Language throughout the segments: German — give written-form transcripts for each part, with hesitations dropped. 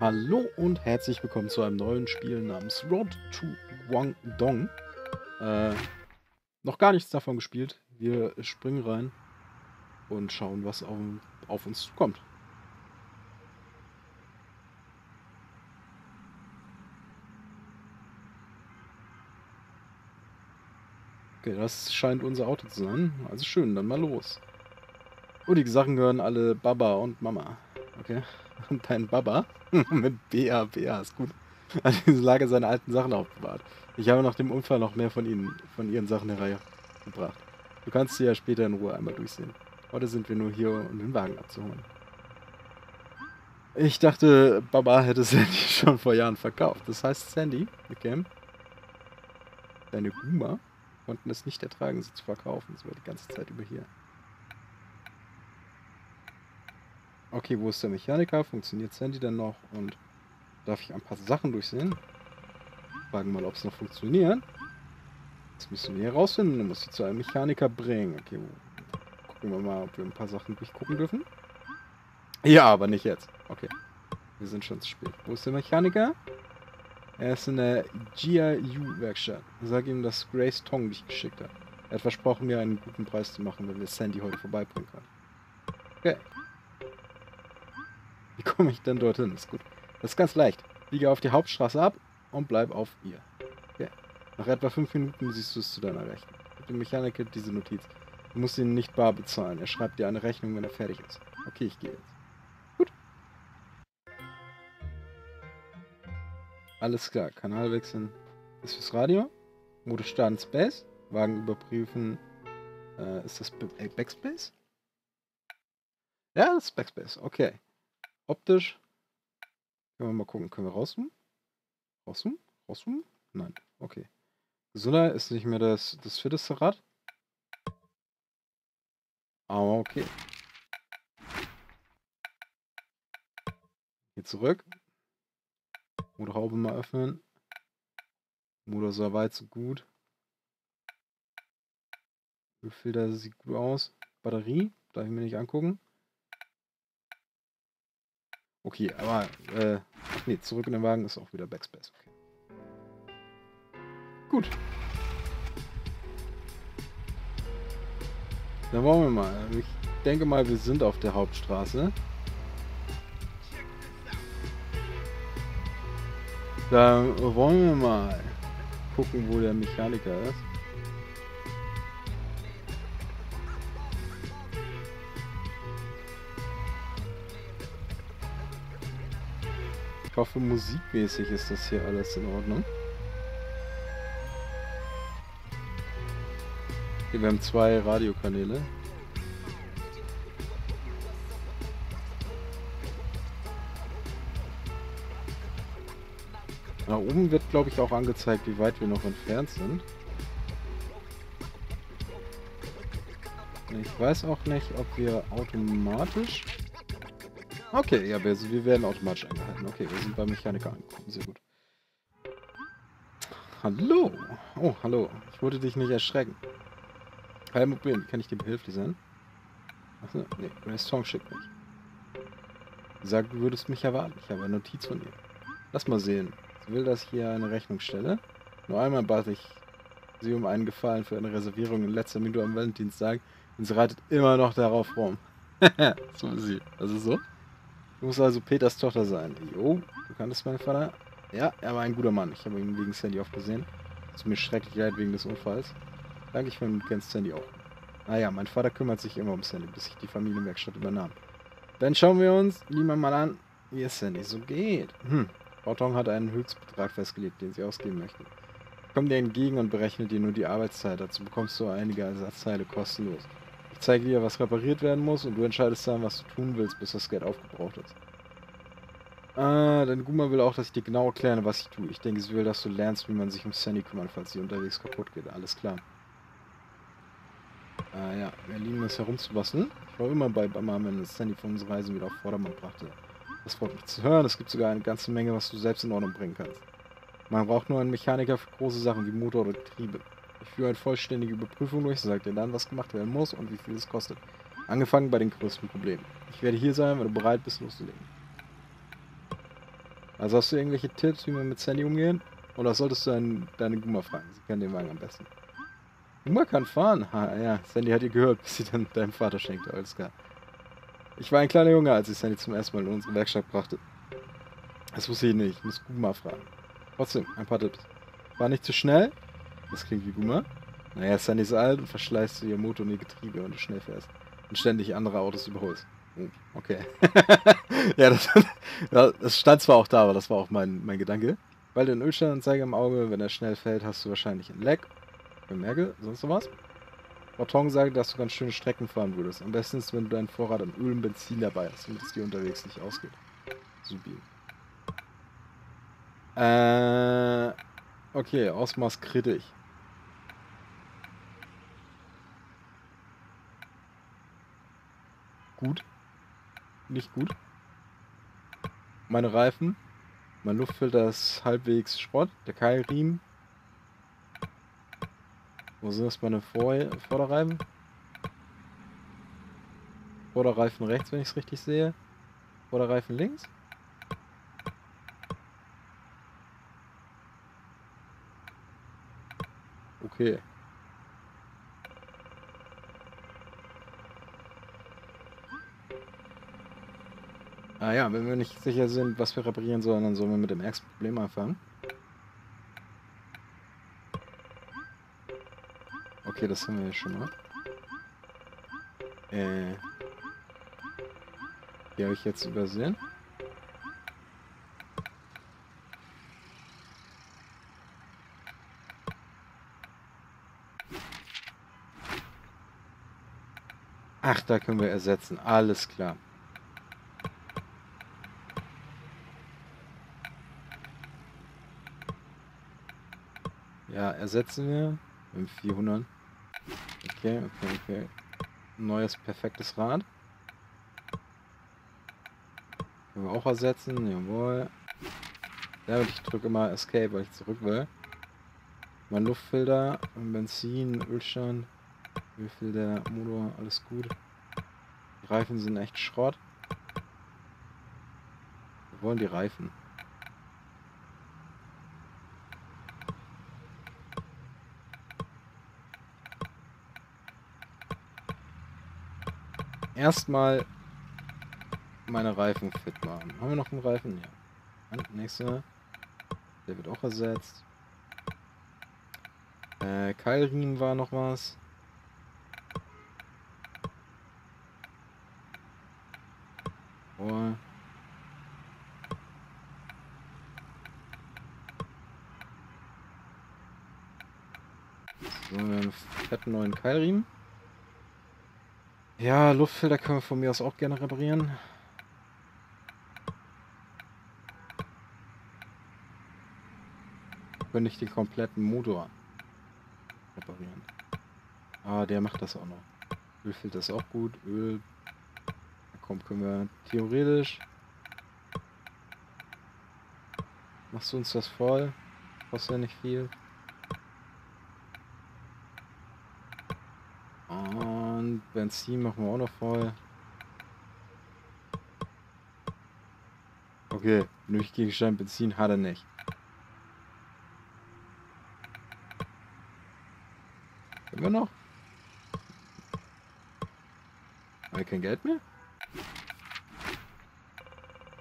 Hallo und herzlich willkommen zu einem neuen Spiel namens Road to Guangdong. Noch gar nichts davon gespielt. Wir springen rein und schauen, was auf uns zukommt. Okay, das scheint unser Auto zu sein. Also schön, dann mal los. Und die Sachen gehören alle Baba und Mama. Okay. Und dein Baba mit BA ist gut. Hat in diesem Lager seine alten Sachen aufbewahrt. Ich habe nach dem Unfall noch mehr von ihren Sachen hereingebracht. Du kannst sie ja später in Ruhe einmal durchsehen. Heute sind wir nur hier, um den Wagen abzuholen. Ich dachte, Baba hätte Sandy schon vor Jahren verkauft. Das heißt, Sandy, okay, deine Gu Ma konnten es nicht ertragen, sie zu verkaufen. Sie war die ganze Zeit über hier. Okay, wo ist der Mechaniker? Funktioniert Sandy denn noch? Und darf ich ein paar Sachen durchsehen? Fragen mal, ob es noch funktioniert. Das müssen wir herausfinden. Dann muss ich zu einem Mechaniker bringen. Okay, gucken wir mal, ob wir ein paar Sachen durchgucken dürfen. Ja, aber nicht jetzt. Okay, wir sind schon zu spät. Wo ist der Mechaniker? Er ist in der GIU-Werkstatt. Sag ihm, dass Grace Tong mich geschickt hat. Er hat versprochen, mir einen guten Preis zu machen, wenn wir Sandy heute vorbeibringen können. Okay. Wie komme ich denn dorthin? Ist gut. Das ist ganz leicht. Biege auf die Hauptstraße ab und bleib auf ihr. Okay. Nach etwa 5 Minuten siehst du es zu deiner Rechten. Gib dem Mechaniker diese Notiz. Du musst ihn nicht bar bezahlen. Er schreibt dir eine Rechnung, wenn er fertig ist. Okay, ich gehe jetzt. Gut. Alles klar. Kanal wechseln. Ist fürs Radio. Modus starten Space. Wagen überprüfen. Ist das Backspace? Ja, das ist Backspace. Okay. Optisch. Können wir mal gucken. Können wir rauszoomen? Rauszoomen? Rauszoomen? Nein. Okay. Gesundheit ist nicht mehr das fitteste Rad. Aber okay. Hier zurück. Motorhaube mal öffnen. Motor so weit, so gut. Ölfilter sieht gut aus. Batterie. Darf ich mir nicht angucken. Okay, aber, nee, zurück in den Wagen ist auch wieder Backspace. Okay. Gut. Dann wollen wir mal. Ich denke mal, wir sind auf der Hauptstraße. Da wollen wir mal gucken, wo der Mechaniker ist. Ich hoffe, musikmäßig ist das hier alles in Ordnung. Okay, wir haben 2 Radiokanäle. Nach oben wird, glaube ich, auch angezeigt, wie weit wir noch entfernt sind. Ich weiß auch nicht, ob wir automatisch... Okay, ja, wir werden automatisch angehalten. Okay, wir sind beim Mechaniker angekommen. Sehr gut. Hallo! Oh, hallo. Ich wollte dich nicht erschrecken. Hi, Mobil, kann ich dir behilflich sein? Achso, nee, Ray Storm schickt mich. Sag, du würdest mich erwarten. Ich habe eine Notiz von dir. Lass mal sehen. Sie will, dass ich hier eine Rechnung stelle. Nur einmal bat ich sie um einen Gefallen für eine Reservierung in letzter Minute am Valentinstag und sie reitet immer noch darauf rum. So ist sie. Also so? Du musst also Peters Tochter sein. Jo, du kanntest meinen Vater? Ja, er war ein guter Mann. Ich habe ihn wegen Sandy oft gesehen. Tut mir schrecklich leid wegen des Unfalls. Danke, ich meine, du kennst Sandy auch. Naja, mein Vater kümmert sich immer um Sandy, bis ich die Familienwerkstatt übernahm. Dann schauen wir uns niemand mal an, wie es Sandy so geht. Frau Tong hat einen Höchstbetrag festgelegt, den sie ausgeben möchte. Komm dir entgegen und berechne dir nur die Arbeitszeit. Dazu bekommst du einige Ersatzteile kostenlos. Ich zeige dir, was repariert werden muss und du entscheidest dann, was du tun willst, bis das Geld aufgebraucht ist. Dein Gu Ma will auch, dass ich dir genau erkläre, was ich tue. Ich denke, sie will, dass du lernst, wie man sich um Sandy kümmert, falls sie unterwegs kaputt geht. Alles klar. Ja, wir lieben es herumzubasteln. Ich war immer bei Mama, wenn Sandy von unseren Reisen wieder auf Vordermann brachte. Das freut mich zu hören. Es gibt sogar eine ganze Menge, was du selbst in Ordnung bringen kannst. Man braucht nur einen Mechaniker für große Sachen wie Motor oder Getriebe. Ich führe eine vollständige Überprüfung durch, sagt dir dann, was gemacht werden muss und wie viel es kostet. Angefangen bei den größten Problemen. Ich werde hier sein, wenn du bereit bist, loszulegen. Also hast du irgendwelche Tipps, wie man mit Sandy umgehen? Oder solltest du deine Gu Ma fragen? Sie kann den Wagen am besten. Gu Ma kann fahren. Ha, ja, Sandy hat ihr gehört, bis sie dann deinem Vater schenkte. Alles klar. Ich war ein kleiner Junge, als ich Sandy zum ersten Mal in unsere Werkstatt brachte. Das wusste ich nicht. Ich muss Gu Ma fragen. Trotzdem, ein paar Tipps. War nicht zu schnell? Das klingt wie Gu Ma. Naja, Sandy ist alt und verschleißt ihr Motor und ihr Getriebe, wenn du schnell fährst. Und ständig andere Autos überholst. Okay. Ja, das stand zwar auch da, aber das war auch mein Gedanke. Weil du den Ölstellanzeiger im Auge, wenn er schnell fällt, hast du wahrscheinlich ein Leck. Bemerke, sonst noch was? Barton sagt, dass du ganz schöne Strecken fahren würdest. Am besten ist, wenn du deinen Vorrat an Öl und Benzin dabei hast, damit es dir unterwegs nicht ausgeht. Supi. Okay, Ausmaß kritisch. Gut. Nicht gut. Meine Reifen. Mein Luftfilter ist halbwegs Schrott. Der Keilriemen. Wo sind das meine Vorderreifen? Vorderreifen rechts, wenn ich es richtig sehe. Vorderreifen links. Okay. Ah ja, wenn wir nicht sicher sind, was wir reparieren sollen, dann sollen wir mit dem ersten Problem anfangen. Okay, das haben wir ja schon mal. Die habe ich jetzt übersehen. Ach, da können wir ersetzen. Alles klar. Ja, ersetzen wir mit 400. Okay, okay, okay. Neues perfektes Rad. Können wir auch ersetzen, jawohl. Ja, ich drücke mal Escape, weil ich zurück will. Mein Luftfilter, Benzin, Ölstand, Ölfilter, Motor, alles gut. Die Reifen sind echt Schrott. Wir wollen die Reifen. Erstmal meine Reifen fit machen. Haben wir noch einen Reifen? Ja. Nächster. Der wird auch ersetzt. Keilriemen war noch was. Oh. So, wir haben einen fetten neuen Keilriemen. Ja, Luftfilter können wir von mir aus auch gerne reparieren. Können nicht den kompletten Motor reparieren. Ah, der macht das auch noch. Ölfilter ist auch gut. Öl. Da kommt, können wir theoretisch. Machst du uns das voll? Kostet ja nicht viel. Benzin machen wir auch noch voll. Okay, nötig Gegenstand Benzin hat er nicht. Können wir noch? Haben wir kein Geld mehr?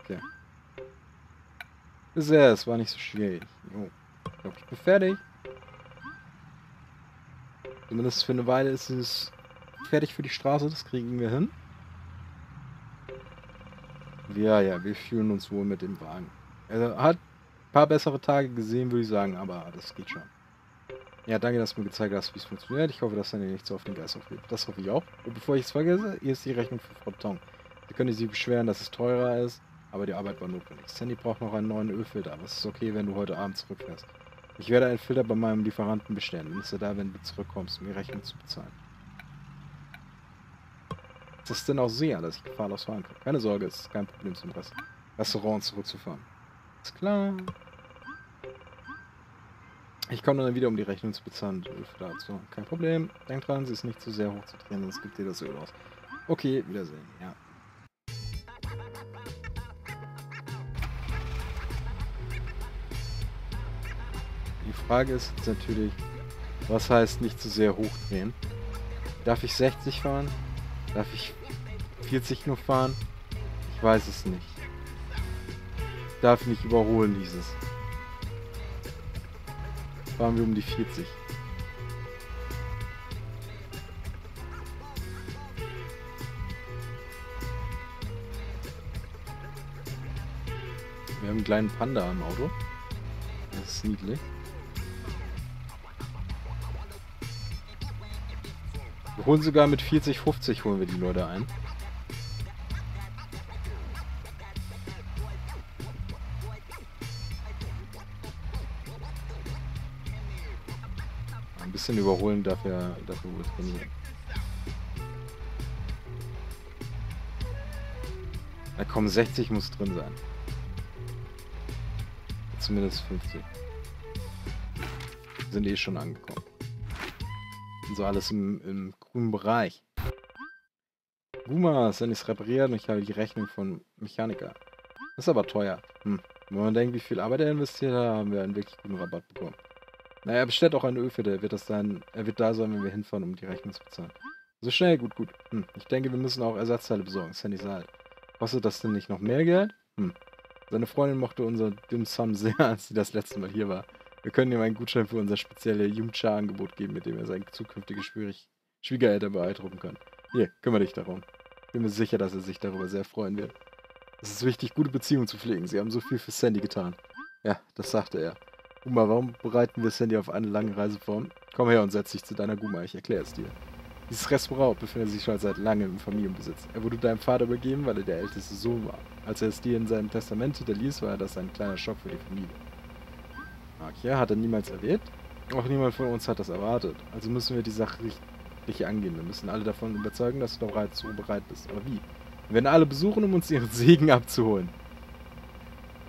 Okay. Bisher, es war nicht so schwierig. Jo. Ich glaube, ich bin fertig. Zumindest für eine Weile ist es fertig für die Straße, das kriegen wir hin. Ja, ja, wir fühlen uns wohl mit dem Wagen. Er hat ein paar bessere Tage gesehen, würde ich sagen, aber das geht schon. Ja, danke, dass du mir gezeigt hast, wie es funktioniert. Ich hoffe, dass dann nichts auf den Geist aufgeht. Das hoffe ich auch. Und bevor ich es vergesse, hier ist die Rechnung für Frau Tong. Sie können sich beschweren, dass es teurer ist, aber die Arbeit war notwendig. Sandy braucht noch einen neuen Ölfilter, aber es ist okay, wenn du heute Abend zurückfährst. Ich werde einen Filter bei meinem Lieferanten bestellen. Dann ist er da, wenn du zurückkommst, um die Rechnung zu bezahlen. Das ist denn auch sehr, dass ich gefahrlos fahren kann. Keine Sorge, es ist kein Problem zum Restaurant zurückzufahren. Ist klar. Ich komme dann wieder, um die Rechnung zu bezahlen. Dazu. Kein Problem. Denk dran, sie ist nicht zu sehr hoch zu drehen, sonst gibt dir das Öl aus. Okay, Wiedersehen. Ja. Die Frage ist jetzt natürlich, was heißt nicht zu sehr hochdrehen? Darf ich 60 fahren? Darf ich 40 nur fahren? Ich weiß es nicht. Ich darf nicht überholen dieses. Fahren wir um die 40. Wir haben einen kleinen Panda im Auto. Das ist niedlich. Wir holen sogar mit 40, 50 holen wir die Leute ein. Ein bisschen überholen dafür wohl drin sein. Na komm, 60 muss drin sein. Zumindest 50. Wir sind eh schon angekommen. Und so alles im grünen Bereich. Gu Ma, Sandy ist repariert und ich habe die Rechnung von Mechaniker. Ist aber teuer. Wenn man denkt, wie viel Arbeit er investiert hat, haben wir einen wirklich guten Rabatt bekommen. Naja, er bestellt auch einen Ölfilter. Er wird da sein, wenn wir hinfahren, um die Rechnung zu bezahlen. So schnell, gut. Ich denke, wir müssen auch Ersatzteile besorgen. Sandy ist alt. Kostet das denn nicht noch mehr Geld? Seine Freundin mochte unser Dim Sum sehr, als sie das letzte Mal hier war. Wir können ihm einen Gutschein für unser spezielles Jumcha-Angebot geben, mit dem er seine zukünftigen Schwiegereltern beeindrucken kann. Hier, kümmere dich darum. Ich bin mir sicher, dass er sich darüber sehr freuen wird. Es ist wichtig, gute Beziehungen zu pflegen. Sie haben so viel für Sandy getan. Ja, das sagte er. Gu Ma, warum bereiten wir Sandy auf eine lange Reise vor? Komm her und setz dich zu deiner Gu Ma, ich erkläre es dir. Dieses Restaurant befindet sich schon seit langem im Familienbesitz. Er wurde deinem Vater übergeben, weil er der älteste Sohn war. Als er es dir in seinem Testament hinterließ, war das ein kleiner Schock für die Familie. Markia hat er niemals erwähnt. Auch niemand von uns hat das erwartet. Also müssen wir die Sache richtig angehen. Wir müssen alle davon überzeugen, dass du bereits so bereit bist. Aber wie? Wir werden alle besuchen, um uns ihren Segen abzuholen.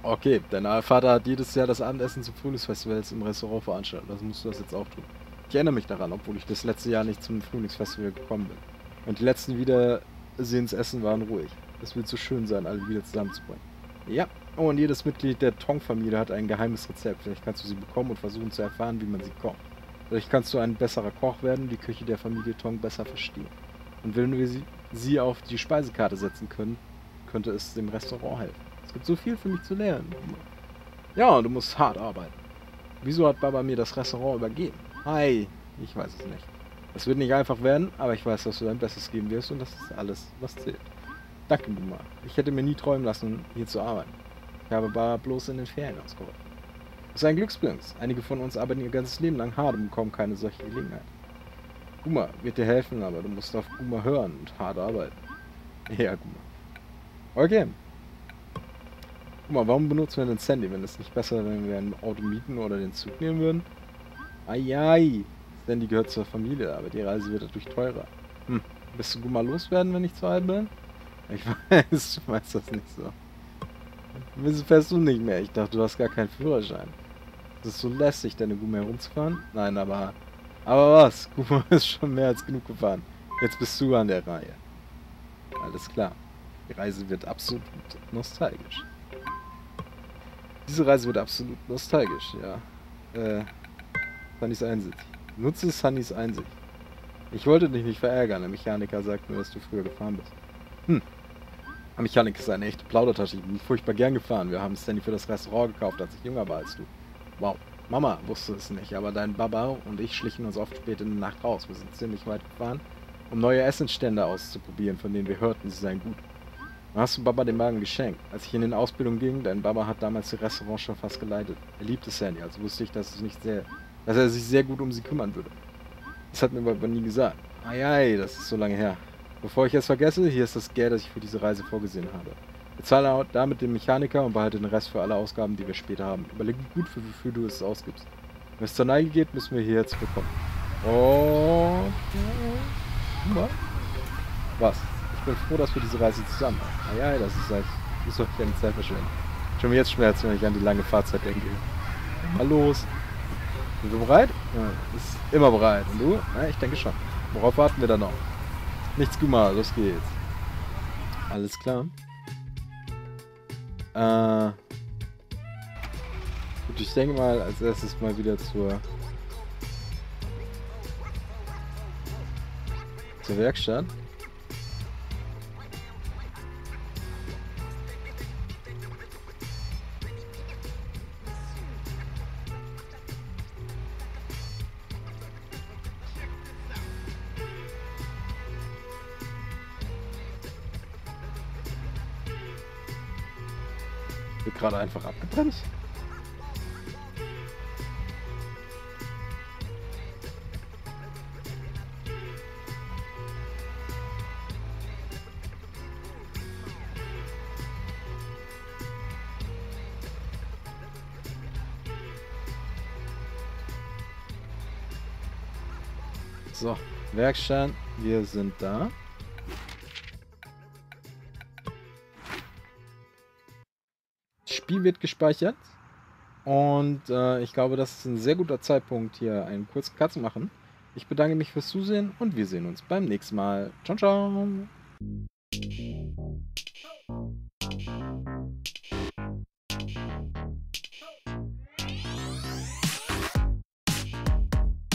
Okay, dein Vater hat jedes Jahr das Abendessen zum Frühlingsfestival im Restaurant veranstaltet. Also musst du das jetzt auch tun. Ich erinnere mich daran, obwohl ich das letzte Jahr nicht zum Frühlingsfestival gekommen bin. Und die letzten Wiedersehensessen waren ruhig. Es wird so schön sein, alle wieder zusammenzubringen. Ja, oh, und jedes Mitglied der Tong-Familie hat ein geheimes Rezept. Vielleicht kannst du sie bekommen und versuchen zu erfahren, wie man sie kocht. Vielleicht kannst du ein besserer Koch werden und die Küche der Familie Tong besser verstehen. Und wenn wir sie auf die Speisekarte setzen können, könnte es dem Restaurant helfen. Es gibt so viel für mich zu lernen. Ja, du musst hart arbeiten. Wieso hat Baba mir das Restaurant übergeben? Hi, ich weiß es nicht. Es wird nicht einfach werden, aber ich weiß, dass du dein Bestes geben wirst und das ist alles, was zählt. Danke, Gu Ma. Ich hätte mir nie träumen lassen, hier zu arbeiten. Ich habe Baba bloß in den Ferien ausgeholfen. Das ist ein Glücksglanz. Einige von uns arbeiten ihr ganzes Leben lang hart und bekommen keine solche Gelegenheit. Gu Ma wird dir helfen, aber du musst auf Gu Ma hören und hart arbeiten. Ja, Gu Ma. Okay. Gu Ma, warum benutzen wir denn Sandy, wenn es nicht besser wäre, wenn wir ein Auto mieten oder den Zug nehmen würden? Eieiei, Sandy gehört zur Familie, aber die Reise wird dadurch teurer. Bist du Gu Ma loswerden, wenn ich zu alt bin? Ich weiß das nicht so. Wieso fährst du nicht mehr? Ich dachte, du hast gar keinen Führerschein. Ist es so lästig, deine Gu Ma herumzufahren? Nein, aber was? Gu Ma ist schon mehr als genug gefahren. Jetzt bist du an der Reihe. Alles klar. Die Reise wird absolut nostalgisch. Diese Reise wird absolut nostalgisch, ja. Sunnys Einsicht. Nutze Sunnys Einsicht. Ich wollte dich nicht verärgern. Der Mechaniker sagt nur, dass du früher gefahren bist. Der Mechaniker ist eine echte Plaudertasche. Ich bin furchtbar gern gefahren. Wir haben Sandy für das Restaurant gekauft, als ich jünger war als du. Wow. Mama wusste es nicht, aber dein Baba und ich schlichen uns oft spät in der Nacht raus. Wir sind ziemlich weit gefahren, um neue Essensstände auszuprobieren, von denen wir hörten, sie seien gut. Dann hast du Baba den Wagen geschenkt. Als ich in den Ausbildung ging, dein Baba hat damals das Restaurant schon fast geleitet. Er liebte Sandy, also wusste ich, dass er sich sehr gut um sie kümmern würde. Das hat mir Baba nie gesagt. Eieiei, das ist so lange her. Bevor ich es vergesse, hier ist das Geld, das ich für diese Reise vorgesehen habe. Bezahle damit den Mechaniker und behalte den Rest für alle Ausgaben, die wir später haben. Überlege gut, für wie viel du es ausgibst. Wenn es zur Neige geht, müssen wir hier jetzt bekommen. Oh. Was? Ich bin froh, dass wir diese Reise zusammen haben. Eieiei, das ist doch keine Zeitverschwendung. Schon mir jetzt Schmerzen, wenn ich an die lange Fahrzeit denke. Mal los. Sind wir bereit? Ja, ist immer bereit. Und du? Ja, ich denke schon. Worauf warten wir dann noch? Nichts gemacht, los geht's. Alles klar. Gut, ich denke mal als erstes mal wieder zur Werkstatt. Gerade einfach abgebremst. So, Werkstatt, wir sind da. Spiel wird gespeichert und ich glaube, das ist ein sehr guter Zeitpunkt, hier einen kurzen Cut zu machen. Ich bedanke mich fürs Zusehen und wir sehen uns beim nächsten Mal. Ciao, ciao!